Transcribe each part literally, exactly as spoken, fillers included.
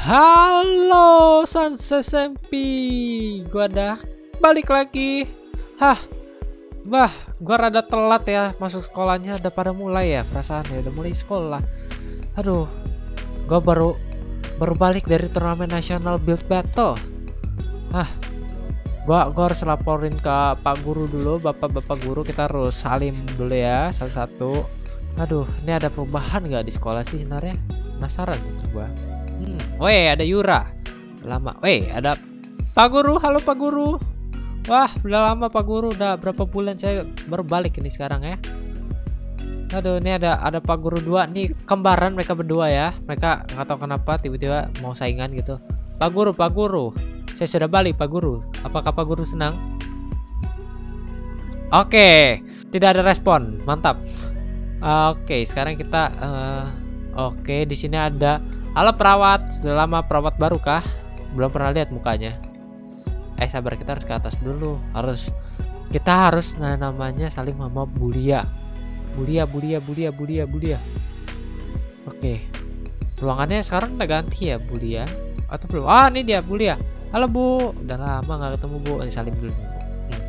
Halo Sans S M P, gua dah balik lagi. Hah, bah, gua rada telat ya masuk sekolahnya, udah pada mulai ya perasaan ya, udah mulai sekolah. Aduh, gua baru baru balik dari turnamen National Build Battle. Hah, gua gua harus laporin ke Pak Guru dulu, bapak-bapak guru kita harus salim dulu ya satu-satu. Aduh, ini ada perubahan nggak di sekolah sih sebenarnya? Penasaran tuh coba. Hmm. Weh, ada Yura. Lama. Weh, ada Pak Guru. Halo Pak Guru. Wah, udah lama Pak Guru. Udah berapa bulan saya berbalik ini sekarang ya. Aduh, ini ada ada Pak Guru dua nih, kembaran mereka berdua ya. Mereka nggak tahu kenapa tiba-tiba mau saingan gitu. Pak Guru, Pak Guru. Saya sudah balik Pak Guru. Apakah Pak Guru senang? Oke, tidak ada respon. Mantap. Uh, Oke, sekarang kita uh, Oke, di sini ada halo perawat, sudah lama perawat baru kah? Belum pernah lihat mukanya. Eh sabar, kita harus ke atas dulu. Harus kita harus nah, namanya saling mama bulia. Bulia, bulia, bulia, bulia, bulia. Oke. Ruangannya sekarang udah ganti ya, bulia. Atau belum? Ah, ini dia bulia. Halo Bu, udah lama nggak ketemu Bu. Ini salim dulu. Hmm.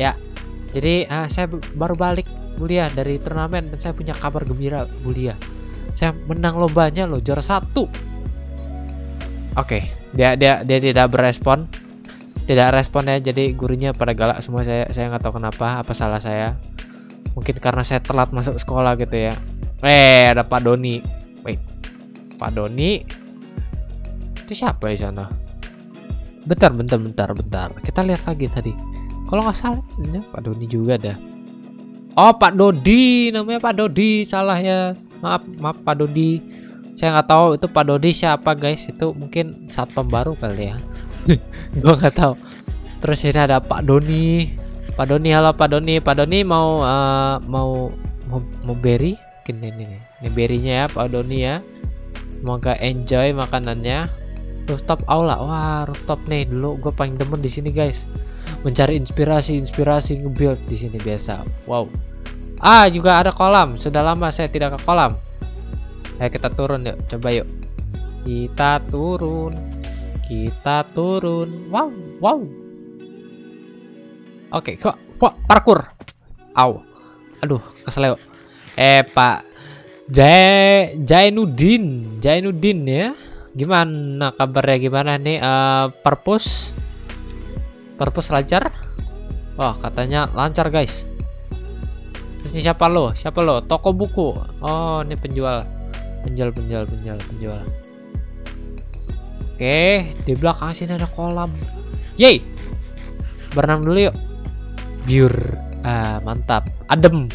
Ya. Jadi uh, saya baru balik bulia dari turnamen dan saya punya kabar gembira bulia. Saya menang lombanya loh, juara satu. Oke, okay. dia dia dia tidak berespon, tidak respon ya. Jadi gurunya pada galak semua. Saya saya nggak tahu kenapa. Apa salah saya? Mungkin karena saya telat masuk sekolah gitu ya. Eh ada Pak Doni. Wait, Pak Doni itu siapa di sana? Bentar bentar bentar bentar. Kita lihat lagi tadi. Kalau nggak salah, ya, Pak Doni juga dah. Oh Pak Dodi, namanya Pak Dodi, salah ya. Maaf, maaf Pak Dodi. Saya nggak tahu itu Pak Dodi siapa guys. Itu mungkin satpam baru kali ya. Gue nggak tahu. Terus ini ada Pak Doni. Pak Doni, halo Pak Doni. Pak Doni mau uh, mau mau, mau berry? Mungkin ini nih. Ini berry-nya ya Pak Doni ya. Semoga enjoy makanannya. Rooftop aula. Wah, rooftop nih dulu gue paling demen di sini guys. Mencari inspirasi-inspirasi nge-build di sini biasa. Wow. Ah, juga ada kolam. Sudah lama saya tidak ke kolam. Ayo kita turun yuk. Coba yuk. Kita turun. Kita turun. Wow, wow. Oke, kok parkur. Au. Aduh, keseleo. Eh, Pak Jay Jainudin, Jainudin ya. Gimana kabarnya? Gimana nih uh, perpus? Perpus lancar? Wah, katanya lancar, guys. Terus ini siapa lo? Siapa lo? Toko buku. Oh, ini penjual. Penjual, penjual, penjual, penjual. Oke, di belakang sini ada kolam. Yeay. Berenang dulu yuk. Biur. Ah, mantap. Adem.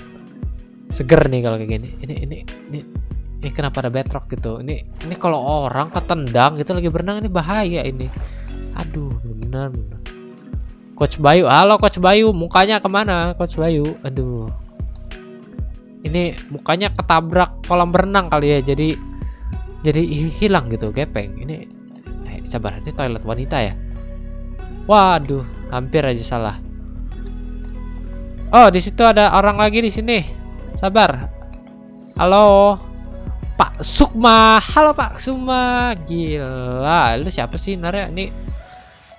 Seger nih kalau kayak gini. Ini ini ini ini kenapa ada bedrock gitu? Ini ini kalau orang ketendang gitu lagi berenang ini bahaya ini. Aduh, benar benar. Coach Bayu. Halo Coach Bayu. Mukanya kemana Coach Bayu? Aduh. Ini mukanya ketabrak kolam berenang kali ya, jadi jadi hilang gitu, gepeng. Ini eh, sabar, ini toilet wanita ya. Waduh, hampir aja salah. Oh, di situ ada orang lagi di sini. Sabar. Halo, Pak Sukma. Halo Pak Sukma. Gila, lu siapa sih sebenarnya? Ini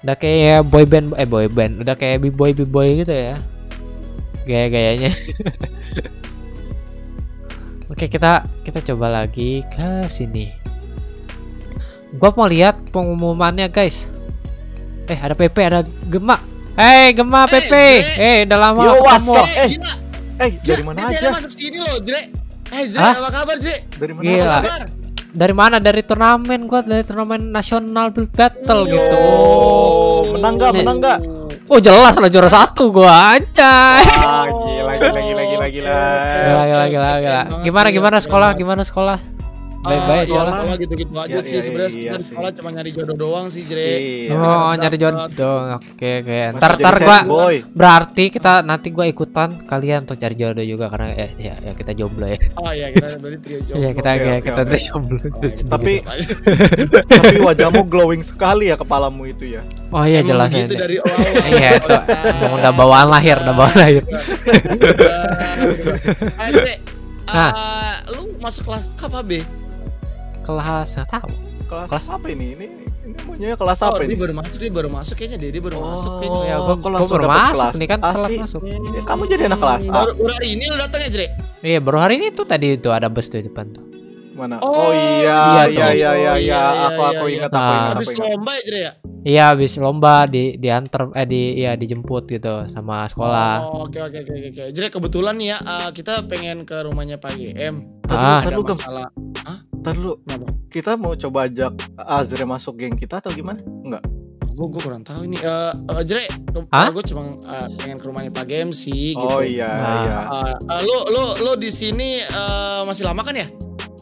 udah kayak boy band, eh boy band, udah kayak b-boy b-boy gitu ya. Gaya-gayanya. Oke, kita kita coba lagi ke sini. Gua mau lihat pengumumannya, guys. Eh, ada P P, ada Gema. Hey, Gema, P P. Eh, udah lama yo, ketemu. Eh, hey, dari mana aja? Masuk sini loh, Jrey. Eh, Jrey, apa kabar, Jrey? Dari mana? Gila. Apa kabar? Dari mana? Dari turnamen gua, dari turnamen National Build Battle yo. Gitu. Menang enggak? Menang enggak? Oh jelas lah juara satu gua aja. Lagi lagi lagi lagi lagi lagi Gimana gimana sekolah gimana sekolah? Baik-baik sekolah. Sekolah gitu-gitu aja sih sebenarnya. Sekolah cuma nyari jodoh doang sih, Jrey. Oh nyari jodoh. Oke oke. Ntar ntar gua berarti kita nanti gua ikutan kalian untuk cari jodoh juga karena eh ya kita jomblo ya. Oh iya kita berarti trio jomblo. Iya kita kita trio jomblo. Tapi tapi wajahmu glowing sekali ya kepalamu itu ya. Oh iya jelas itu dari awal. Iya itu udah bawaan lahir, udah bawaan lahir. Eh, lu masuk kelas apa, B? Kelas, nggak tahu. kelas, kelas apa ini? Ini ini punya kelas oh, apa ini? Ini baru masuk, dia baru masuk kayaknya, dia, dia baru oh, masuk kayaknya. Ya, gua kok langsung baru masuk kelas. Nih kan kelas masuk. Ya, kamu jadi anak kelas. Baru, baru hari ini lu datang ya, Jrey? Iya, baru hari ini tuh tadi itu ada bus tuh di depan tuh. Mana? Oh, oh iya, iya, iya, iya, iya, aku aku ingat aku ingat. Habis lomba ya, Jrey ya? Iya, habis lomba di diantar eh di ya dijemput gitu sama sekolah. Oh, oke oke oke oke. Jrey kebetulan nih ya, kita pengen ke rumahnya Pak Gem. Ah, ada masalah. Hah? Ntar lu, kita mau coba ajak Azre masuk geng kita atau gimana? Enggak, gue gue kurang tahu ini. Uh, Azre, gue cuma uh, pengen ke rumahnya Pak Gem sih. Gitu. Oh iya. Nah, iya. Uh, uh, lu lu lu di sini uh, masih lama kan ya?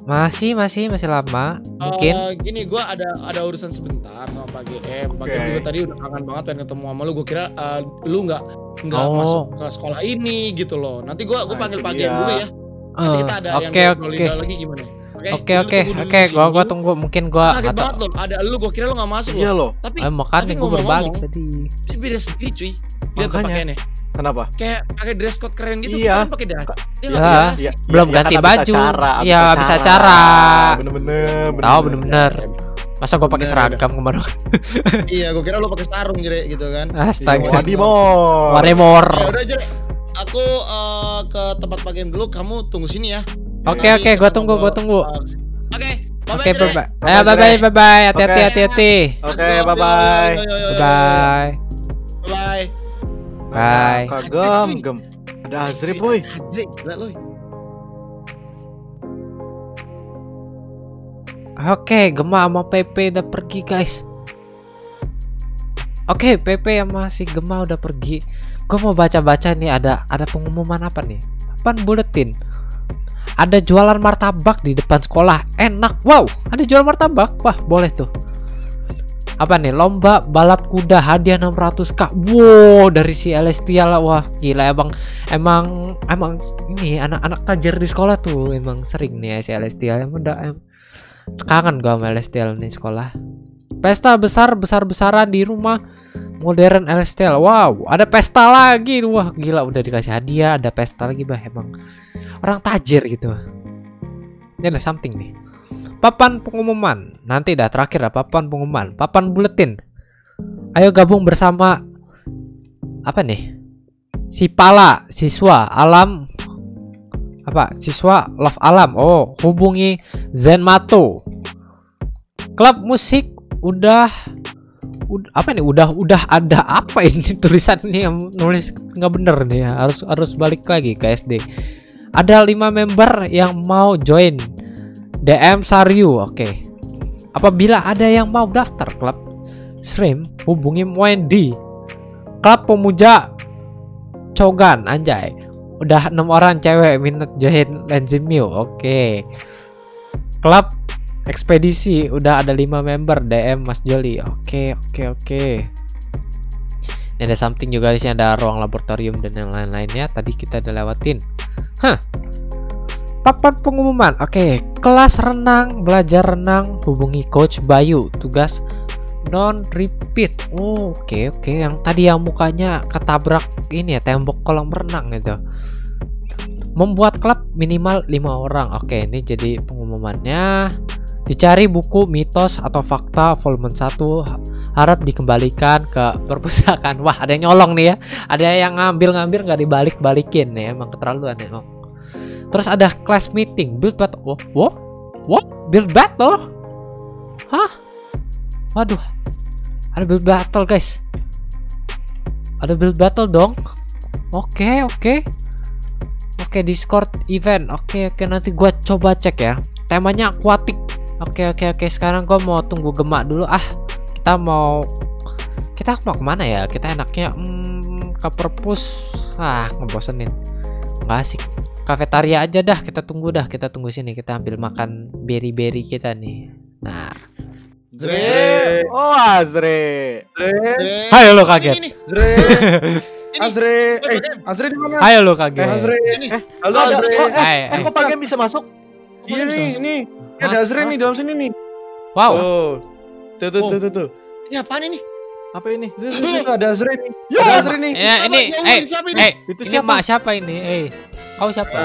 Masih masih masih lama. Mungkin. Uh, gini, gue ada ada urusan sebentar sama Pak Gem. Okay. Pak Gem juga tadi udah kangen banget pengen ketemu sama lu. Gue kira uh, lu nggak nggak oh. masuk ke sekolah ini gitu loh. Nanti gue gue panggil Pak Gem dulu ya. Nanti kita ada uh, yang okay, ngobrolin okay. lagi gimana? Oke oke oke, gua gua tunggu mungkin gua kaget banget loh, ada lu, gua kira lu nggak masuk loh. Iya loh. Tapi makanya gua berbalik tadi. Tapi beda segi cuy. Lihat pakaiannya. Kenapa? Kayak pakai dress code keren gitu, bukan pakai dasi. Iya. Belum ganti baju. Iya, habis acara. Bener-bener. Tahu bener-bener. Masa gua pakai seragam kemarin. Iya, gua kira lu pakai sarung Jrey gitu kan. Astaga. Wadimor. Waremor. Ya udah Jrey. Aku ke tempat Pak Gem dulu, kamu tunggu sini ya. Oke oke, gua tunggu gua tunggu. Oke, oke bye bye. Bye bye bye bye. Hati-hati hati-hati. Oke, bye bye. Bye. Bye. Bye. Pak Gem, Gem. Ada Azre, boy. Oke, Gema sama Pepe udah pergi, guys. Oke, Pepe sama si Gema udah pergi. Gua mau baca-baca nih, ada ada pengumuman apa nih? Apaan buletin? Ada jualan martabak di depan sekolah. Enak. Wow, ada jualan martabak. Wah, boleh tuh. Apa nih? Lomba balap kuda hadiah enam ratus K. Wow, dari si Elestial. Wah, gila emang emang emang ini anak-anak tajir di sekolah tuh emang sering nih ya, si Elestial. Emang udah em... kangen gua sama Elestial nih sekolah. Pesta besar-besar-besaran di rumah modern Elestial. Wow, ada pesta lagi. Wah, gila udah dikasih hadiah, ada pesta lagi, bah. Emang orang tajir gitu. Ini ada something nih. Papan pengumuman. Nanti dah terakhir lah papan pengumuman, papan buletin. Ayo gabung bersama apa nih? Si Pala, siswa alam apa? Siswa Love Alam. Oh, hubungi Zenmato. Klub musik udah apa nih, udah udah ada apa ini tulisan nih, nulis nggak bener nih ya, harus harus balik lagi ke S D. Ada lima member yang mau join. D M Saryu. Oke, okay. Apabila ada yang mau daftar klub stream, hubungi Wendy. Klub pemuja Cogan. Anjay, udah enam orang cewek minat join Lenzimio. Oke, okay. Klub ekspedisi udah ada lima member. D M Mas Joli. Oke, oke, oke. Ini ada something juga di sini, ada ruang laboratorium dan yang lain-lainnya. Tadi kita udah lewatin. Hah. Papan pengumuman. Oke, kelas renang, belajar renang, hubungi Coach Bayu. Tugas non repeat. Oh, oke, oke. Yang tadi yang mukanya ketabrak ini ya, tembok kolam renang gitu. Membuat klub minimal lima orang. Oke, ini jadi pengumumannya. Dicari buku mitos atau fakta volume satu, harap dikembalikan ke perpustakaan. Wah, ada yang nyolong nih ya, ada yang ngambil-ngambil nggak dibalik-balikin ya, emang keterlaluan ya. Oh. Terus ada class meeting build battle. Wah, wah, wah, build battle? Hah? Waduh, ada build battle guys, ada build battle dong. Oke, oke, oke, Discord event. Oke, oke, nanti gua coba cek ya. Temanya akuatik. Oke oke oke, sekarang gue mau tunggu Gema dulu. Ah, kita mau kita mau kemana ya? Kita enaknya hmm, ke perpus. Ah, ngebosenin, nggak asik. Kafetaria aja dah, kita tunggu dah, kita tunggu sini, kita ambil makan beri-beri kita nih. Nah, Jrey, oh Azre, Jrey, ayo lo kaget. Ini, ini. Jrey. Azre, eh Azre di mana? Ayo lo kaget. Eh, Azre, sini. Eh, halo Azre. Oh, eh, eh, eh, kok Pak Gem bisa masuk? Iya nih, ini. Ada Azre nih dalam sini nih. Wow. Oh. Tuh tuh tuh tuh. Ini apaan ini? Apa ini? Ada Azre nih. Ada Azre nih. Ini eh ini mak siapa ini? Eh, kau siapa?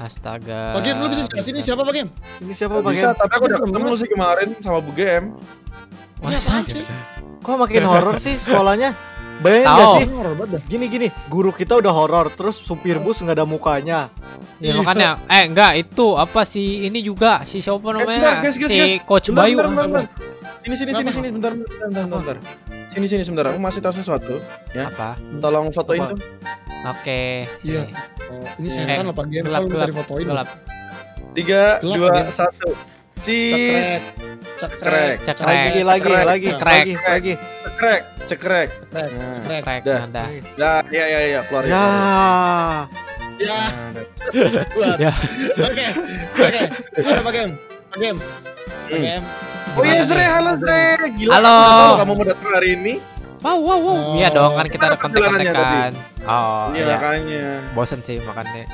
Astaga. Pak Gem, lu bisa jelasin ini siapa Pak Gem? Ini siapa Pak Gem? Bisa, tapi aku udah ketemu sih kemarin sama Bu Gem. Masa? Kok makin horor sih sekolahnya? Bayangin gak sih? Gini-gini, guru kita udah horor, terus supir bus nggak ada mukanya. Ya makanya, eh enggak itu apa sih ini juga si siapa namanya? Si Coach Bayu. Sini sini sini sini bentar bentar bentar. Sini sini sebentar, aku masih tahu sesuatu ya. Apa? Tolong fotoin dong. Oke. Iya. Ini setan apa game kalau dari fotoin? Tiga, dua, satu. Cheese. Cekrek, cekrek, lagi, lagi, cekrek, lagi, cekrek, cekrek, cekrek, ada, dah, ya, ya, ya, keluar ya, ya, ya, oke, oke, ada Pak Gem, Pak Gem, Pak Gem, oh iya Zre, halo Zre, gila, halo, kamu mau datang hari ini? Wow, wow, wow, iya dong kan kita ada kontak-kontakan, oh, iya, bosen sih makannya,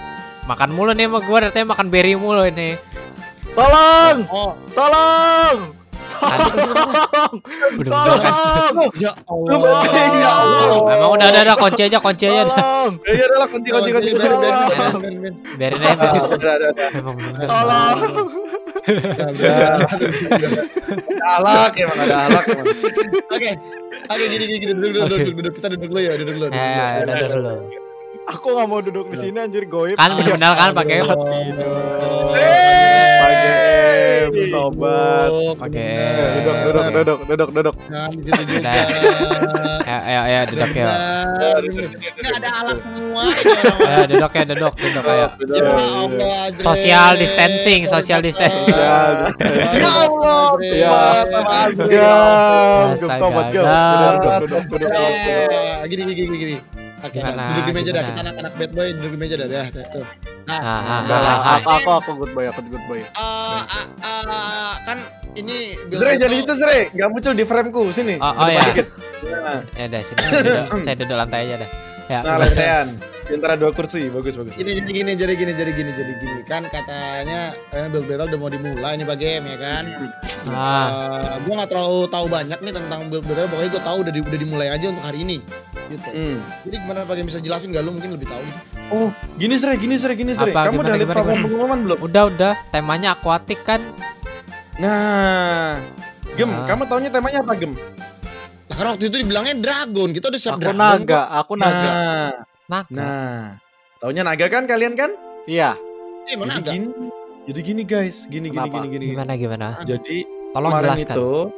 makan mulu nih sama gue, katanya makan berry mulu ini. Tolong! Oh. Tolong! Tolong! Tolong! Tolong! Ya Allah! Ya Allah! Memang udah ada, ada kunci aja, kunci aja. Ya udah lah, kunci, kunci, kunci. Biarin, biarin, biarin. Biarin aja. Tolong! Ada alak emang, ada alak. Oke, oke gini, gini. Duduk, duduk. Kita duduk dulu ya, duduk dulu. Eh, duduk dulu. Aku gak mau duduk di sini anjir, goib. Kan kenal kan pakai hati. Tobat. Oke. Duduk, duduk, duduk, duduk, duduk. Nah, di situ juga. Ya, ya, ya, duduk ya. Ini ada alat semua. Ya, duduk ya, duduk, duduk ya. Social distancing, social distancing. Ya Allah. Ya, tobat. Tobat, duduk, duduk. Gini, gini, gini. Oke, duduk di meja dah. Kita anak-anak bad boy duduk di meja dah, dah, tuh. Nah, aku aku aku good boy, aku good boy. Kan ini Zre jadi itu Zre, nggak muncul di frameku sini. Oh ya. Ya dah sini, saya duduk lantai aja dah. Ya. Lantayan. Antara dua kursi, bagus bagus. Ini jadi gini, jadi gini, jadi gini, jadi gini. Kan katanya Build Battle udah mau dimulai nih Pak Gem ya kan. Gue nggak terlalu tahu banyak nih tentang Build Battle, pokoknya gue tahu udah udah dimulai aja untuk hari ini. Gitu. Mm. Jadi gimana Pak Gem bisa jelasin gak lu mungkin lebih tahu. Oh, gini Zre, gini Zre, gini Zre. Apa, kamu udah lihat pengumuman belum? Udah, udah. Temanya akuatik kan. Nah, Gem, nah. Kamu taunya temanya apa Gem? Nah, karena waktu itu dibilangnya dragon, kita udah siap aku dragon. Naga, kok. Aku naga. Nah, naga. Nah, taunya naga kan kalian kan? Iya. Eh, mana naga? Gini, jadi gini guys, gini gini, gini gini gini. Gimana gimana? Jadi tolong jelaskan. Itu,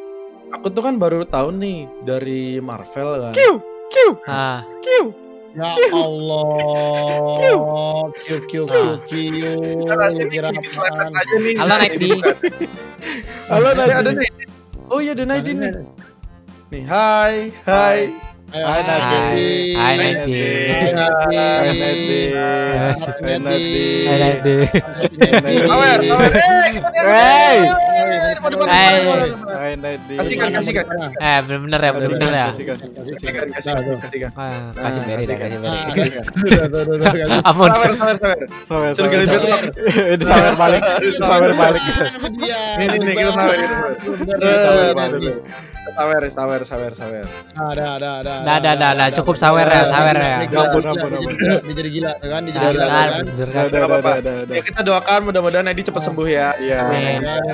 aku tuh kan baru tahu nih dari Marvel kan. Kiu. Q, ah. Q, ya Allah, Q, Q, Q, Q, halo Knighty, halo Knighty, oh iya ada Knighty nih, nih, hai, hai, hai Knighty, hai Knighty, hai Knighty, hai Knighty, hai Knighty, power, power, hey, hey. Kasihkan, kasihkan. Eh, bener-bener ya, bener-bener ya. Kasihkan, kasihkan. Kasih beri deh, kasih beri. Ampun. Sawer, sawer, sawer. Sawer, sawer balik. Sawer balik. Ini, ini, kita sawer. Sawer, sawer, sawer, sawer. Ada, ada, ada. Ada, ada, ada. Cukup sawer ya, sawer ya. Ampun, ampun, ampun. Dia jadi gila, kan? Dia jadi gila, kan? Gak apa-apa. Ya, kita doakan mudah-mudahan Edi cepet sembuh ya. Iya.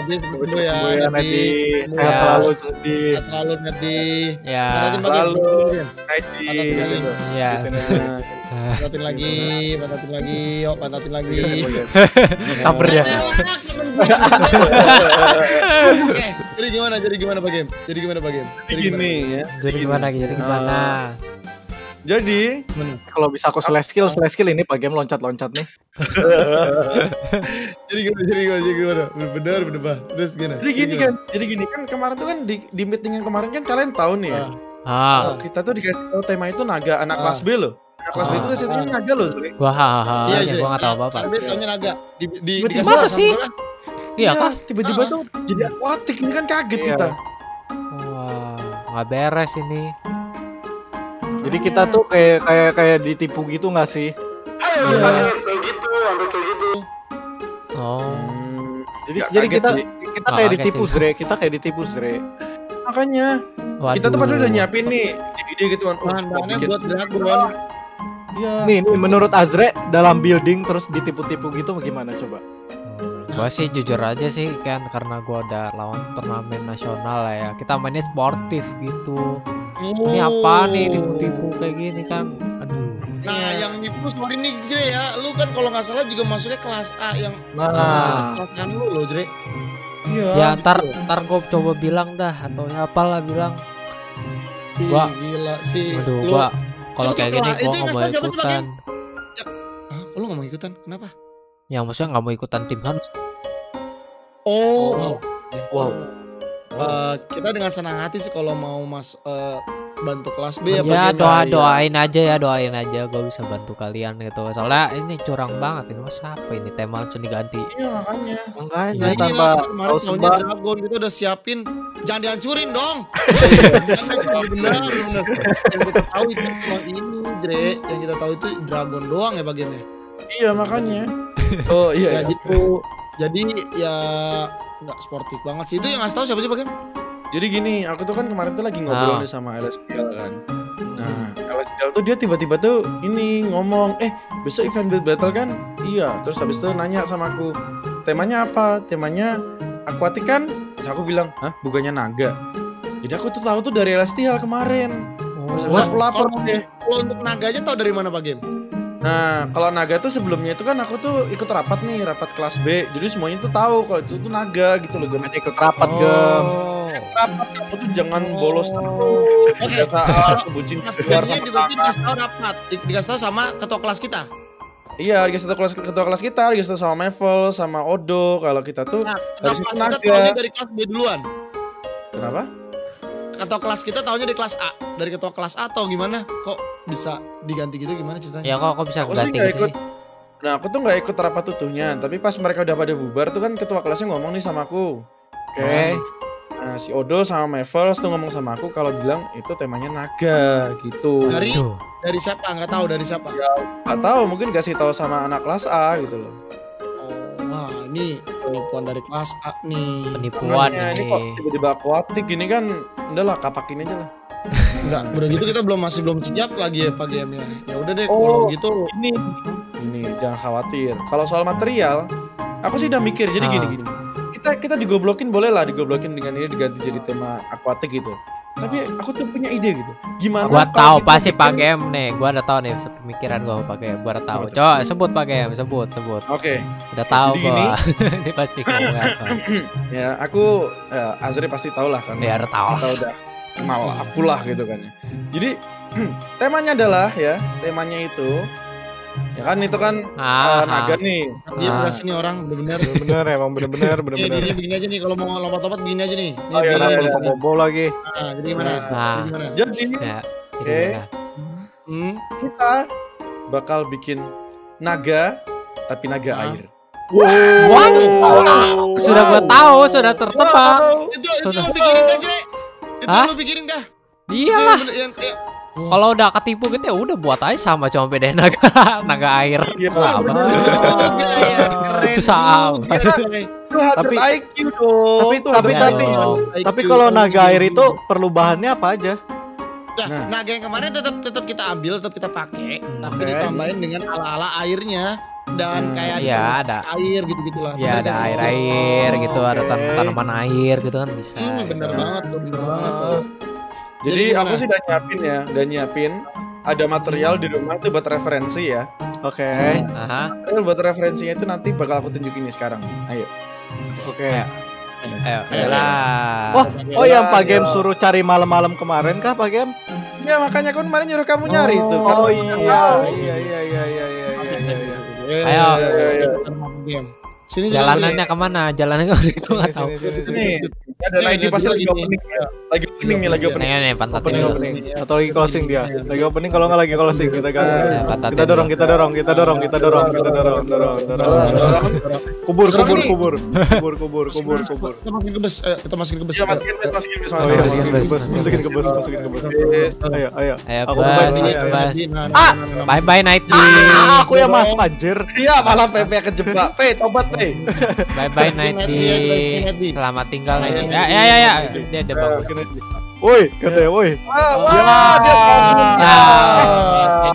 Edi sembuh ya, Edi. Sehat selalu Nedi. Sehat selalu Nedi. Ya. Selalu Nedi. Ya. Pantatin lagi, pantatin lagi, yuk pantatin lagi. Sabar ya. Oke, jadi gimana? Jadi gimana Pak Gem? Jadi gimana Pak Gem? Jadi gini ya. Jadi gimana? Jadi gimana? Jadi, kalau bisa aku slash skill, slash skill ini Pak Gem loncat-loncat nih. Jadi gimana, jadi gimana, jadi gimana? Bener, bener, bah. Terus gini. Jadi gini kan, jadi gini kan kemarin tuh kan di, di meeting yang kemarin kan kalian tahu nih ya. Ah. Kita tuh dikasih tahu tema itu naga anak kelas B loh. Anak kelas B itu ceritanya naga loh. Wah, iya, gua nggak tahu apa-apa. Biasanya naga. Di, di, masa sih? Iya kah? Tiba-tiba tuh jadi akuatik ini kan kaget kita. Wah, nggak beres ini. Jadi kita tuh kayak kayak kayak ditipu gitu nggak sih? Ayo, yeah. Kayak gitu, sampai kayak gitu. Oh. Jadi gak jadi kita sih. Kita kayak oh, ditipu Zre, kita kayak ditipu Zre. Makanya. Waduh. Kita tuh padahal udah nyiapin nih ide-ide gitu kan. Bahan-bahannya buat dragon. Ya. Nih, nih menurut Azre dalam building terus ditipu-tipu gitu gimana coba? Gue sih jujur aja sih kan, karena gue ada lawan turnamen nasional lah ya. Kita mainnya sportif gitu. Ini apa nih tipu-tipu kayak gini kan? Aduh. Nah ya, yang nipu sorry nih Jrey ya, lu kan kalau nggak salah juga masuknya kelas A yang nah. Kelas A lu loh Jrey. Iya. Ya ntar gitu. Ntar gue coba bilang dah atau apalah bilang. Gua gila sih. Aduh, lu, gua kalau kayak gini gua nggak mau ikutan. Hah, lu nggak mau ikutan? Kenapa? Yang maksudnya nggak mau ikutan timnas. Oh, wow. Wow. Uh, kita dengan senang hati sih kalau mau mas uh, bantu kelas B. Ya doa doain ya. aja ya doain aja gue bisa bantu kalian gitu. Soalnya ini curang banget ini mas apa ini tema langsung diganti. Iya makanya. Makanya ya, tanpa kemarin tahunnya Dragon itu udah siapin jangan dihancurin dong. Benar benar. Yang kita tahu itu ini Jrey, yang kita tahu itu Dragon doang ya bagiannya. Iya makanya. Oh iya. Ya, gitu. Jadi ya. Nggak sportif banget sih, itu yang ngasih tau siapa sih Pak Gem? Jadi gini, aku tuh kan kemarin tuh lagi ngobrol oh. nih sama Elestial kan. Nah, Elestial tuh dia tiba-tiba tuh ini ngomong, eh besok event build battle kan? Iya, terus habis itu nanya sama aku, temanya apa? Temanya akuatik kan? Terus aku bilang, hah bukannya naga? Jadi aku tuh tahu tuh dari Elestial kemarin. Terus oh. aku lapor deh. Kalau untuk naganya tau dari mana Pak Gem? Nah, kalau naga tuh sebelumnya itu kan aku tuh ikut rapat nih, rapat kelas B. Jadi semuanya tuh tahu kalau itu tuh naga gitu loh, Gem. Ikut rapat, oh. Gem. Ikut rapat, kamu tuh jangan oh. bolos terus. Oke, kebucin keluar sama kakak. Rapat, dikasih tahu sama ketua kelas kita. Iya, dikasih tahu kelas ketua kelas kita, dikasih tahu sama Melvols, sama Odo. Kalau kita tuh nah, harus ikut naga. Kita tahunya dari kelas B duluan. Kenapa? Ketua kelas kita tahunya dari kelas A, dari ketua kelas A atau gimana? Kok bisa diganti gitu gimana ceritanya? Ya kok, kok bisa aku ganti gitu ikut, sih? Nah aku tuh gak ikut rapat tutuhnya, tapi pas mereka udah pada bubar tuh kan ketua kelasnya ngomong nih sama aku. Oke okay. Nah si Odo sama Mevels tuh ngomong sama aku kalau bilang itu temanya naga gitu. Dari Duh. dari siapa? Gak tahu dari siapa? Ya, gak tahu mungkin gak sih tahu sama anak kelas A gitu loh. Wah ini penipuan dari kelas A nih. Penipuan nih. Ini kok tiba-tiba akuatik gini kan udahlah kapakin aja lah. Enggak, udah gitu kita belum masih belum siap lagi ya Pak Gemnya. Ya udah deh oh, kalau gitu ini ini jangan khawatir. Kalau soal material, aku sih udah mikir jadi gini-gini. Ah. Kita kita digoblokin boleh lah, digoblokin dengan ini diganti jadi tema akuatik gitu. Ah. Tapi aku tuh punya ide gitu. Gimana? Gua tahu pasti Pak Gem nih. Gua udah tahu nih pemikiran gua Pak Gem. Gua udah tahu. Coba sebut Pak Gem, sebut, sebut. Oke. Okay. Udah tahu gua. Ini pasti kamu enggak tahu. Ya, aku uh, Azre pasti tahu lah kan. Ya, udah tahu. Tahu udah. Malah apulah gitu kan ya. Jadi temanya adalah ya temanya itu ya kan itu kan ah, uh, naga nih. Iya ah. Berhasil nih orang bener-bener. Bener-bener emang bener-bener bener-bener. Ini begini aja nih kalau mau lompat-lompat begini aja nih. Ini oh, ya, ya, ya, bobo lagi. Nah, jadi gimana? Nah, jadi gimana? Jadi ya, oke. Okay. Hmm, kita bakal bikin naga tapi naga ah. air. Wow. Wow. Wow. Sudah gua tahu, sudah tertebak. Wow. Itu itu sudah. Pikirin aja. Itu Hah? Lu pikirin dah. Iyalah. Wow. Kalau udah ketipu gitu ya udah buat aja sama cuma beda naga naga air. Iya. Itu sama. Tapi I Q dong. Tapi tapi tapi, tapi kalau naga air itu perlu bahannya apa aja? Nah, naga yang kemarin tetap tetap kita ambil, tetap kita pakai, okay. Tapi ditambahin dengan ala-ala airnya. Dan kayak hmm, ya, ada air gitu-gitulah. Ya ada air-air gitu, oh, ada okay. tanaman air gitu kan bisa. Hmm, bener gitu. banget tuh, bener oh. banget tuh. Jadi, Jadi aku sih udah nyiapin ya, udah nyiapin ada material hmm. di rumah tuh buat referensi ya. Oke. Okay. Hmm. Aha. Material buat referensinya itu nanti bakal aku tunjukin nih sekarang. Ayo. Oke. Okay. Ayo. Ayo. Ayo. Ayolah. Oh, oh yang Pak Gem suruh cari malam-malam kemarin kah Pak Gem? Ya makanya aku kemarin nyuruh kamu nyari oh, itu. Oh iya. Iya iya iya iya iya. Ayo, ayo, ayo, ayo, ayo. Sini jalanannya sini. Kemana? Jalanannya kemana? Itu nggak tahu. Ini ada lagi pasti lagi opening ya. Lagi opening nih, lagi opening. Nih, pantatin dulu. Atau lagi closing dia. Lagi opening kalau nggak lagi closing kita ganti. Kita dorong, kita dorong, kita dorong, kita dorong, kita dorong, dorong, dorong. Kubur, kubur, kubur, kubur, kubur, kubur, kubur. Kita masukin ke bus, kita masukin ke bus. Masukin ke bus, masukin ke bus, masukin ke bus. Ayo, ayo. Aku bye, ah, bye, bye, Knighty. Aku yang mas Majir. Iya, malah Pepe kejebak. Pepe, tobat Pepe. Bye, bye, Knighty. Selamat tinggal. Ya ya ya, dia ada bagus. Woi, katanya woi. Wah, wah,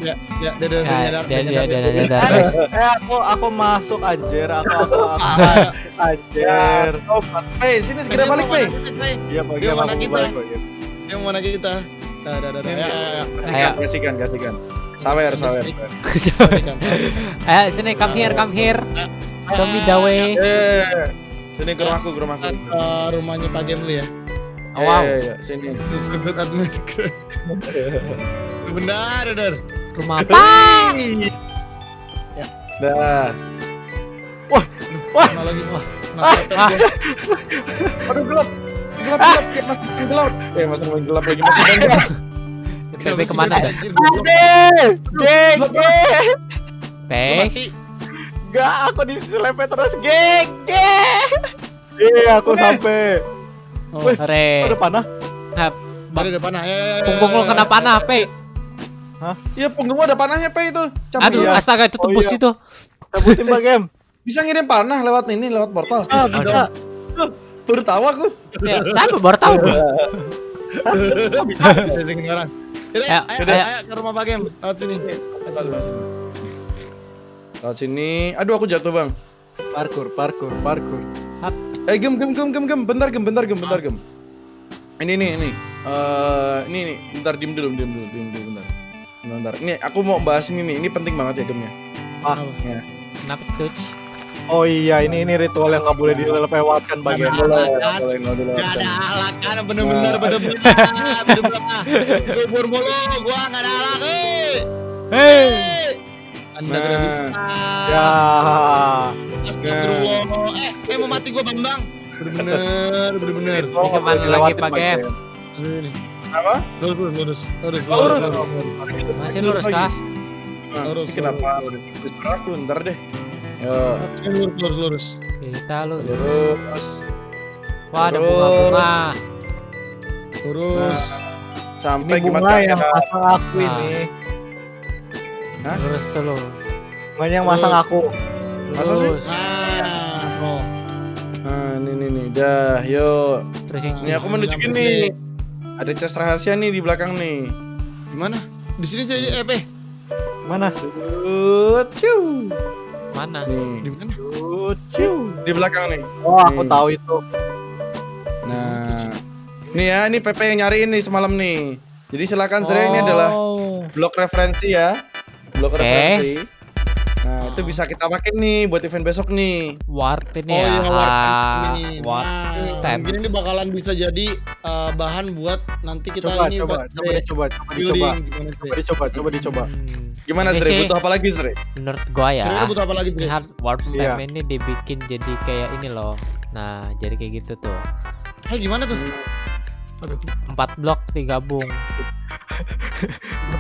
dia dia dia aku aku masuk anjir, aku aku anjir. Eh, sini segera balik, Pe. Iya, bagaimana kita? Yang mana kita? Dah, dah, dah. Ayo, kasihkan, kasihkan. Sawer, sawer. Ayo sini, come here, come here. Show me the way. Sini ke rumahku, ke rumahku. Rumahnya Pak Gem ya. Wow, sini. Sebut admin. Benar, benar. Rumah Pak. Ya. Dah. Wah, wah. Lagi wah. Aduh gelap. Gelap, gelap, gelap. Eh, masuk gelap lagi masuk. P P kemana ya? Geng, geng. P. Gak, aku dilepet terus, geng, geng. Iya, aku sampai. Wih, ada panah? Ada panah, ya ya ya. Punggung lo kena panah, P. Hah? Iya, punggung ada panahnya, P itu. Aduh, astaga itu tembus itu. Tembusin Pak Gem. Bisa ngirim panah lewat ini, lewat portal. Ah, bisa. Baru tahu aku. Ya, sama baru tahu. Bisa bisa dengar. Ayo, ayo ke rumah Pak Gem. Lewat sini. Lewat sini. Aduh, aku jatuh, Bang. Parkur, parkur, parkur. Eh, gem, gem, gem, gem, gem, bentar, gem, bentar, gem, bentar, gem. Ini, ini, ini, uh, ini, ini, bentar, diem dulu, diem dulu, diem dulu, bentar, bentar. Ini, aku mau bahas ini nih, ini penting banget ya gemnya. Ah, ya. Kenapa tuh? Oh iya, ini, ini ritual yang nggak boleh dilewatkan bagian. Nggak boleh, nggak boleh. Nggak ada alakan, bener-bener, bener-bener, bener-bener. Gua mulu, gua nggak ada alakan. Hei, Anda tidak bisa. Ya. Astagfirullah. Eh, eh mau mati gua Bambang. Bener, bener. Ini kemana lagi Pak Gem? Ini. Apa? Lurus, lurus, lurus. Masih lurus kah? Lurus. Kenapa? Aku ntar deh. Yo. Lurus, lurus, lurus. Kita lurus. Wah, ada bunga-bunga. Lurus. Sampai gimana ya? Masa aku ini. Hah? Lurus dulu. Banyak masang aku. Masa sih? Nah, ini nih nih, dah, yuk. Terus ini aku menunjukin nih. Ada chest rahasia nih di belakang nih. Di mana? Di sini aja P P. Mana? Cucu. Mana? Di mana? Cucu. Di belakang nih. Oh, aku tahu itu. Nah, nih ya, ini P P yang nyariin nih semalam nih. Jadi silakan Jrey, ini adalah blok referensi ya, blok referensi. Nah, itu bisa kita pakai nih buat event besok nih. Warpin ya. Oh iya, warpin nih. Warpin. Mungkin ini bakalan bisa jadi uh, bahan buat nanti kita coba, ini coba, buat coba, Jrey, coba, coba, building, coba, coba, coba, dicoba, coba, dicoba. Hmm. Gimana Jrey? Butuh apa lagi Jrey? Menurut gua ya. Jrey butuh apa lagi Jrey? Hard warp stem yeah. Ini dibikin jadi kayak ini loh. Nah, jadi kayak gitu tuh. Hey, gimana tuh? Aduh, empat blok digabung.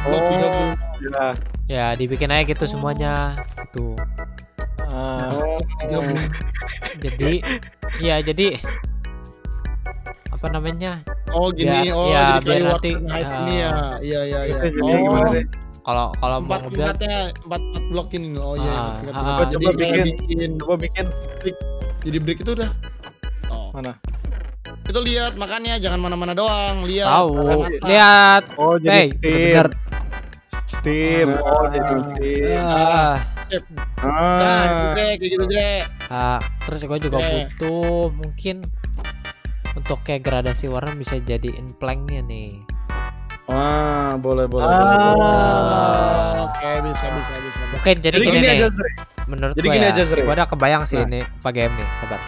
Oh, digabung. Ya. Ya, dibikin aja gitu semuanya. Tuh. Uh, jadi, ya jadi apa namanya? Oh, gini. Biar, oh, ya, jadi biar nanti uh, ini ya. Iya, iya, iya. Oh. Kalau kalau mau empat empat blok ini. Oh, iya. Uh, ya, uh, uh, coba bikin, bikin, coba bikin. Jadi break itu udah. Oh. Mana? Itu lihat makanya jangan mana-mana doang, lihat. Tahu. Lihat. Oh, jadi tim. Tim. Oh, jadi tim. Ah. Ah, Jrey, gitu Jrey. Ah, terus gua juga butuh mungkin untuk kayak gradasi warna bisa jadiin planknya nih. Wah, boleh boleh. Oke, bisa bisa bisa. Oke, jadi gini aja Jrey. Menurut gua gua udah kebayang sih ini Pak Gem nih, sahabat.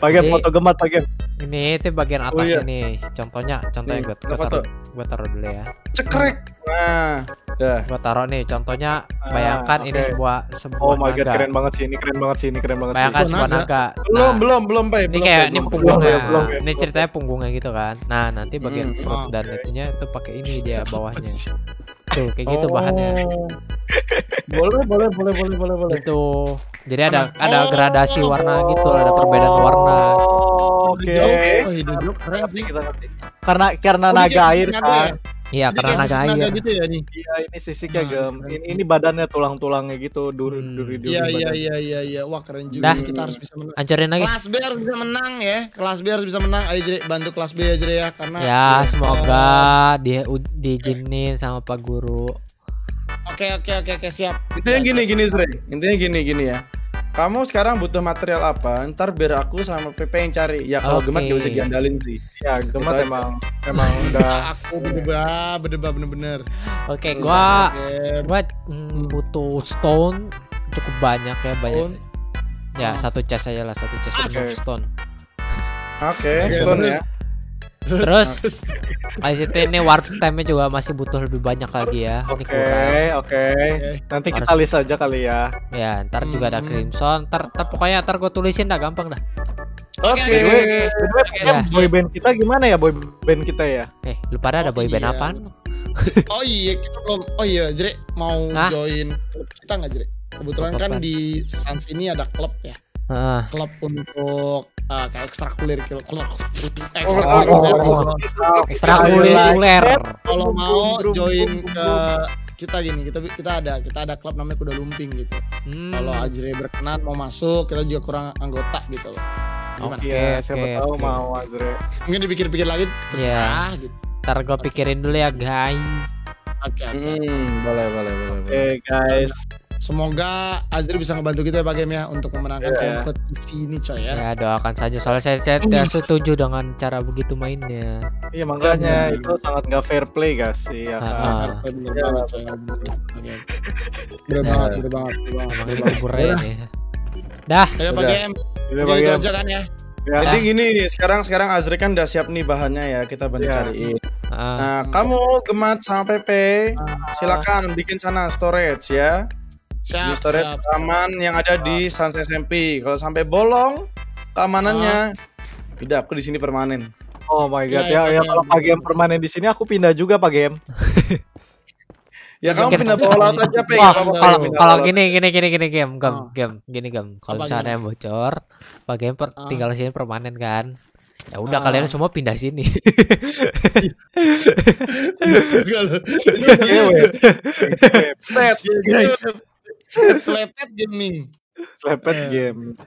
Bagian foto gemat Pak Gem. Ini itu bagian atas oh, iya. Ini contohnya, contohnya gue taruh, gue taruh dulu ya. Cekrek. Nah, dah. Gue taruh nih, contohnya bayangkan ah, okay. Ini sebuah sebuah oh my naga. God, keren banget sih ini, keren banget sih ini, keren banget. Bayangkan sih. Sebuah naga. naga. Nah, belum belum belum pak. Ini kayak belum, ini punggungnya, belum, belum, belum, ini ceritanya punggungnya gitu kan. Nah nanti bagian hmm, perut okay. Dan itunya itu pakai ini dia bawahnya. Tuh kayak gitu oh. Bahannya. Boleh boleh boleh boleh boleh boleh. Itu jadi ada oh. Ada gradasi warna gitu, ada perbedaan warna. Oke, okay. Oh, karena karena naga air kan, Iya, karena naga air. Iya, gitu ya, ini sisiknya Gem. Ini, ini badannya, tulang-tulangnya gitu, duri-duri. Iya, iya, iya, iya, iya. Wah, keren juga. Dah. Kita harus bisa menang. Ancarin lagi. Kelas B harus bisa menang ya. Kelas B harus bisa menang. Ayo Jrey, bantu kelas B ya Jrey ya, karena ya, semoga uh, dia diizinin sama Pak Guru. Oke, oke, oke, oke, siap. Intinya ya, gini-gini Jrey. Intinya gini-gini ya. Kamu sekarang butuh material apa? Ntar biar aku sama P P yang cari. Ya kalau okay. Gemat gak bisa diandalin sih. Ya Gemat gitu emang emang udah. Aku berdebat, berdebat bener-bener. Oke, okay, gua buat mm, butuh stone cukup banyak ya banyak. Stone. Ya hmm. satu chest aja lah, satu chest okay. stone. Oke, okay, stone ya. Terus, I C T ini warp stamina juga masih butuh lebih banyak lagi ya. Oke, oke. Okay, okay. Nanti harus kita list aja kali ya. Ya, ntar hmm. juga ada crimson. Ntar, ntar pokoknya ntar gue tulisin dah, gampang dah. Oke. Okay. Okay. Okay. Yeah. Boyband kita gimana ya boyband kita ya? Eh, lu pada ada oh, boyband iya. apaan? Oh iya, kita belum. Oh iya, Jrey mau Hah? join klub kita nggak Jrey? Kebetulan klub kan apa? Di Sans ini ada klub ya. Uh. Klub untuk uh, kayak ekstrakuler, ekstrakuler, ekstrakuler. Kalau mau join ke kita gini, kita kita ada kita ada klub namanya kuda lumping gitu. Hmm. Kalau Azre berkenan mau masuk, kita juga kurang anggota gitu loh. Oke, okay, okay, siapa okay, tahu okay. mau Azre. Mungkin dipikir-pikir lagi terus yeah. gitu. Ntar gue pikirin dulu ya guys. Oke. Okay, okay. hmm, boleh, boleh, boleh. Oke okay, guys. Semoga Azre bisa ngebantu kita ya Pak Gem ya untuk memenangkan yeah. kompetisi ini coy ya. Ya doakan saja, soalnya saya saya tidak setuju dengan cara begitu mainnya. Iya makanya mm. itu sangat nggak fair play guys. Iya. Bener banget coy. Bener banget, bener banget, bener banget. Dah. Ayo Pak Gem. Jadi itu aja kan ya. Ya. Jadi gini, sekarang sekarang Azre kan udah siap nih bahannya ya, kita bantu ya. cariin. Ah. Nah, kamu Gemat sama Pepe, ah. silakan bikin sana storage ya. Siap, di storage siap, taman siap. yang ada siap. di Sans S M P. Kalau sampai bolong keamanannya, ah. udah aku di sini permanen. Oh my god, ya, ya, ya, ya, ya kalau Pak Gem permanen di sini aku pindah juga Pak Gem. Ya kamu pindah bawah laut aja Pe. Kalau kalau gini gini gini gini game game game gini game. Kalau misalnya bocor, Pak Gem tinggal di sini permanen kan. Ya udah kalian semua pindah sini. Set guys. Slepet gaming. Slepet game.